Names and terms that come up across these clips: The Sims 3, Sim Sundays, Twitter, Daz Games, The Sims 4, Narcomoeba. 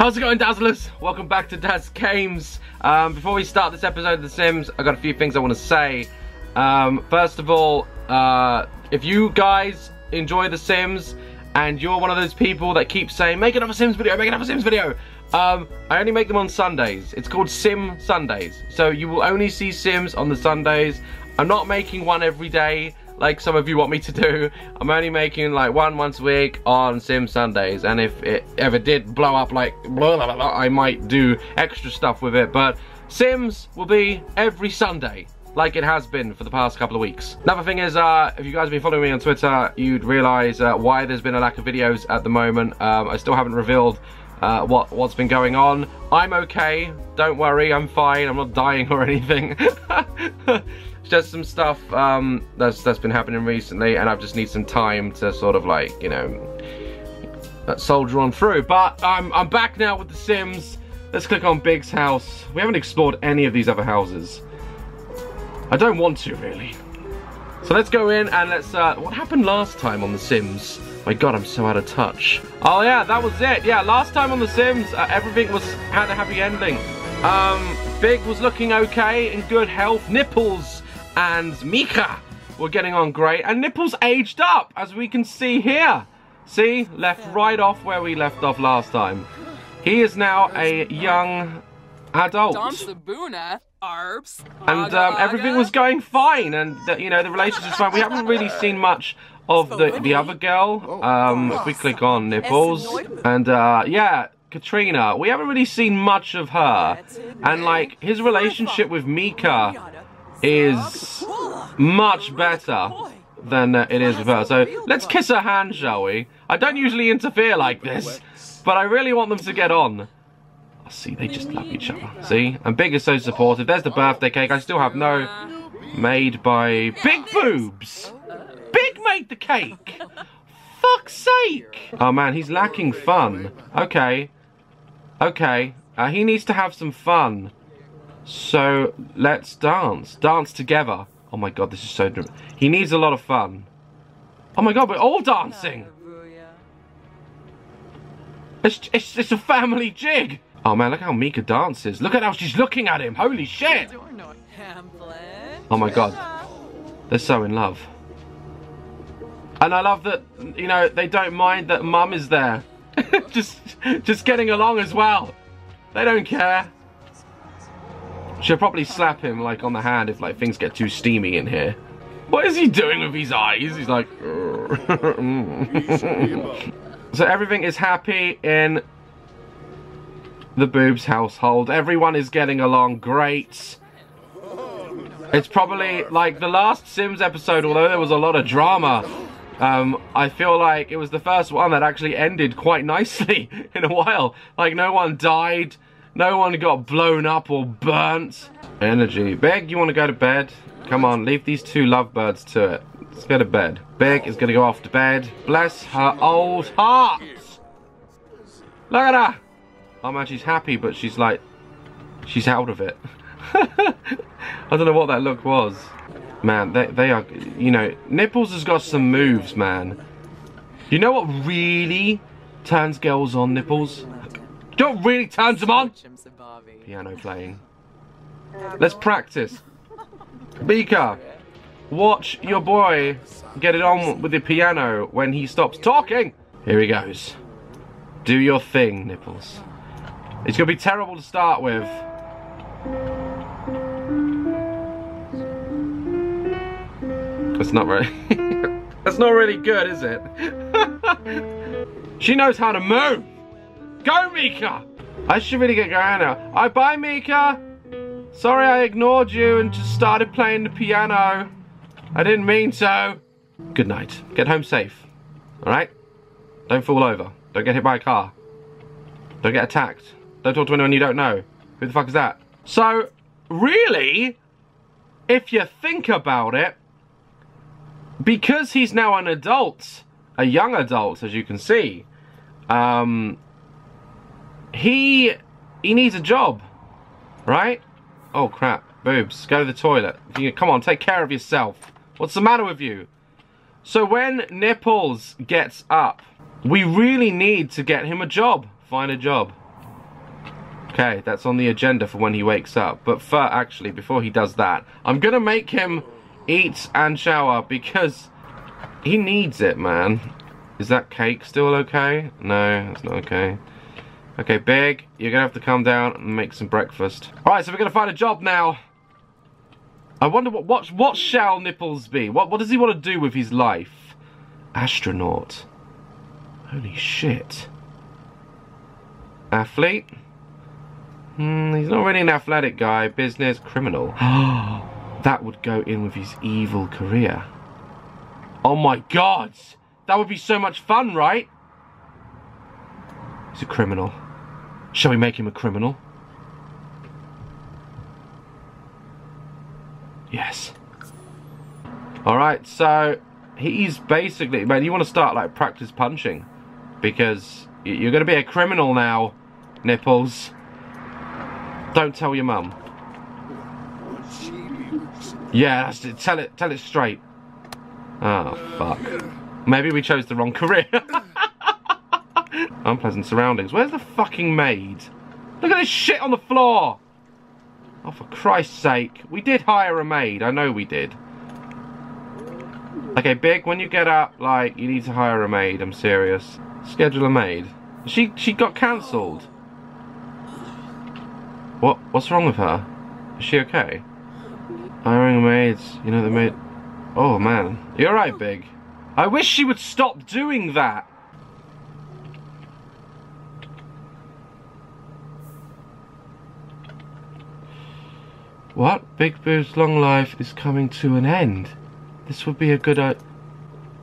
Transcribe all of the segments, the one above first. How's it going, Dazzlers? Welcome back to Daz Games. Before we start this episode of The Sims, I've got a few things I want to say. First of all, if you guys enjoy The Sims and you're one of those people that keep saying, make another Sims video, make another Sims video, I only make them on Sundays. It's called Sim Sundays. So you will only see Sims on the Sundays. I'm not making one every day, like some of you want me to do. I'm only making like one once a week on Sim Sundays, and if it ever did blow up, like blah, blah, blah, I might do extra stuff with it, but Sims will be every Sunday, like it has been for the past couple of weeks. Another thing is, if you guys have been following me on Twitter, you'd realise why there's been a lack of videos at the moment. I still haven't revealed what's been going on. I'm okay, don't worry, I'm fine, I'm not dying or anything. Just some stuff that's been happening recently, and I just need some time to sort of like, you know, soldier on through. But I'm back now with The Sims. Let's click on Big's house. We haven't explored any of these other houses. I don't want to really. So let's go in and let's. What happened last time on The Sims? My God, I'm so out of touch. Oh yeah, that was it. Yeah, last time on The Sims, everything had a happy ending. Big was looking okay, in good health. Nipples and Mika were getting on great, and Nipples aged up, as we can see here. See, left right off where we left off last time. He is now a young adult. And everything was going fine, and you know, the relationship's fine. We haven't really seen much of the other girl. If we click on Nipples, and yeah, Katrina, we haven't really seen much of her, and like his relationship with Mika is much better than it is with her. So let's kiss her hand, shall we? I don't usually interfere like this, but I really want them to get on. Oh, see, they just love each other. See? And Big is so supportive. There's the birthday cake. I still have no made by Big Boobs. Big made the cake. Fuck's sake. Oh man, he's lacking fun. Okay. Okay. He needs to have some fun. So let's dance. Dance together. Oh my God, this is so dramatic. He needs a lot of fun. Oh my God, we're all dancing. It's a family jig. Oh man, look how Mika dances. Look at how she's looking at him. Holy shit. Oh my God. They're so in love. And I love that, you know, they don't mind that Mum is there. just getting along as well. They don't care. She'll probably slap him like on the hand if like things get too steamy in here. What is he doing with his eyes? He's like So everything is happy in the Boobs household. Everyone is getting along great. It's probably like the last Sims episode, although there was a lot of drama. I feel like it was the first one that actually ended quite nicely in a while. Like no one died. No one got blown up or burnt. Energy. Big, you want to go to bed? Come on, leave these two lovebirds to it. Let's go to bed. Big is going to go off to bed. Bless her old heart. Look at her. Oh man, she's happy, but she's like, she's out of it. I don't know what that look was. Man, they are, you know, Nipples has got some moves, man. You know what really turns girls on, Nipples? Don't really turn them on. Piano playing. Let's practice. Mika, watch your boy get it on with the piano when he stops talking. Here he goes. Do your thing, Nipples. It's gonna be terrible to start with. That's not really. That's not really good, is it? She knows how to move. Go, Mika! I should really get going now. All right, bye, Mika! Sorry I ignored you and just started playing the piano. I didn't mean to. Good night. Get home safe. Alright? Don't fall over. Don't get hit by a car. Don't get attacked. Don't talk to anyone you don't know. Who the fuck is that? So, really, if you think about it, because he's now an adult, a young adult, as you can see, He needs a job, right? Oh crap, Boobs, go to the toilet. Come on, take care of yourself. What's the matter with you? So when Nipples gets up, we really need to get him a job. Find a job. Okay, that's on the agenda for when he wakes up. But actually, before he does that, I'm gonna make him eat and shower because he needs it, man. Is that cake still okay? No, it's not okay. Okay, Big, you're gonna have to come down and make some breakfast. Alright, so we're gonna find a job now. I wonder what shall Nipples be? What does he want to do with his life? Astronaut. Holy shit. Athlete? He's not really an athletic guy. Business, criminal. That would go in with his evil career. Oh my god! That would be so much fun, right? He's a criminal. Shall we make him a criminal? Yes. Alright, so he's basically, man, you want to start like practice punching because you're going to be a criminal now, Nipples. Don't tell your mum. Yeah, that's it. Tell it straight. Oh, fuck. Maybe we chose the wrong career. Unpleasant surroundings. Where's the fucking maid? Look at this shit on the floor. Oh, for Christ's sake. We did hire a maid. I know we did. Okay, Big, when you get up, like, you need to hire a maid. I'm serious. Schedule a maid. She got cancelled. What's wrong with her? Is she okay? Hiring a maid. You know the maid. Oh, man. You alright, Big? I wish she would stop doing that. What? Big Boo's long life is coming to an end. This would be a good idea.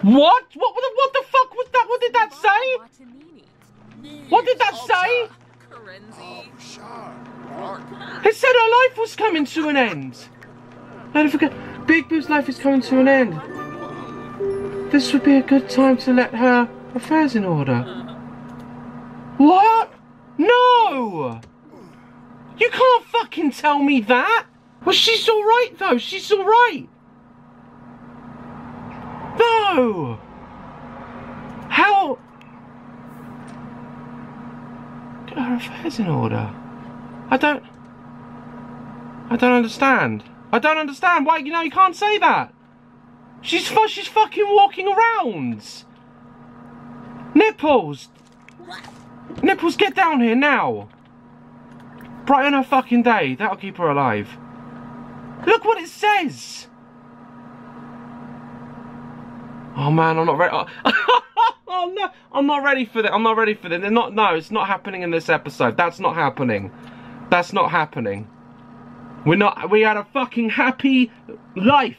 What? What the fuck was that? What did that say? What did that say? It said her life was coming to an end. I don't forget. Big Boo's life is coming to an end. This would be a good time to let her affairs in order. What? No! You can't fucking tell me that! Well, she's alright though, she's alright! No! How? Get her affairs in order. I don't understand. I don't understand why, you know, you can't say that! She's fucking walking around! Nipples! Nipples, get down here now! Brighten her fucking day. That'll keep her alive. Look what it says. Oh man, I'm not ready. Oh no, I'm not ready for that. I'm not ready for that. They're not. No, it's not happening in this episode. That's not happening. That's not happening. We're not. We had a fucking happy life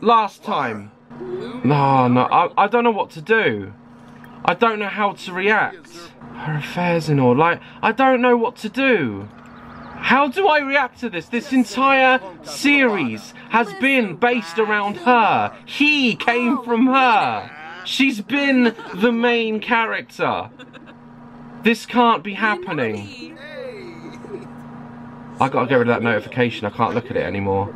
last time. No, no. I don't know what to do. I don't know how to react. Her affairs and all, like, I don't know what to do. How do I react to this? This entire series has been based around her. He came from her. She's been the main character. This can't be happening. I gotta get rid of that notification. I can't look at it anymore.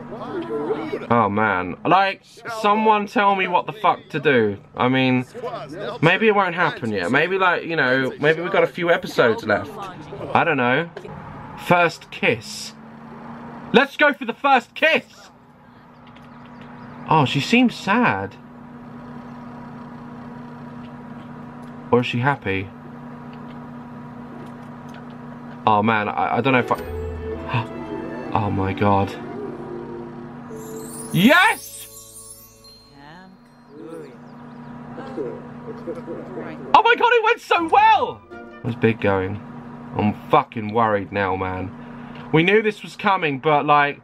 Oh man, like, someone tell me what the fuck to do. I mean, maybe it won't happen yet. Maybe, like, you know, maybe we've got a few episodes left. I don't know. First kiss. Let's go for the first kiss! Oh, she seems sad. Or is she happy? Oh man, I don't know if I... Oh my god. Yes! Oh my god, it went so well! Where's Big going? I'm fucking worried now, man. We knew this was coming, but, like,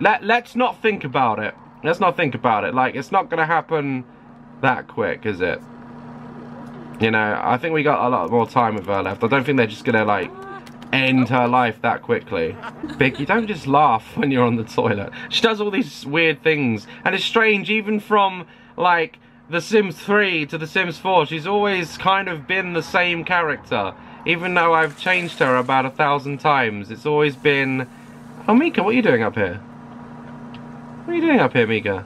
let's not think about it. Let's not think about it. Like, it's not gonna happen that quick, is it? You know, I think we got a lot more time with her left. I don't think they're just gonna, like, end her life that quickly. Big, you don't just laugh when you're on the toilet. She does all these weird things, and it's strange, even from, like, The Sims 3 to The Sims 4, she's always kind of been the same character. Even though I've changed her about 1,000 times, it's always been... Oh, Mika, what are you doing up here? What are you doing up here, Mika?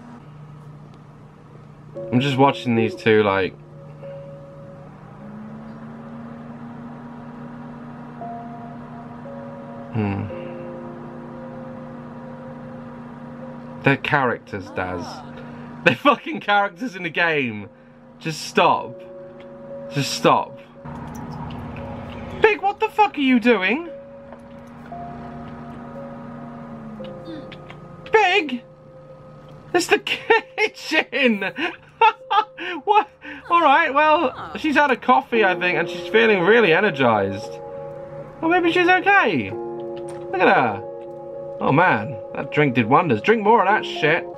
I'm just watching these two, like... They're characters, Daz. They're fucking characters in the game. Just stop. Just stop. Big, what the fuck are you doing? Big! It's the kitchen! What? Alright, well, she's had a coffee, I think, and she's feeling really energised. Or maybe she's okay. Look at her. Oh man, that drink did wonders. Drink more of that shit.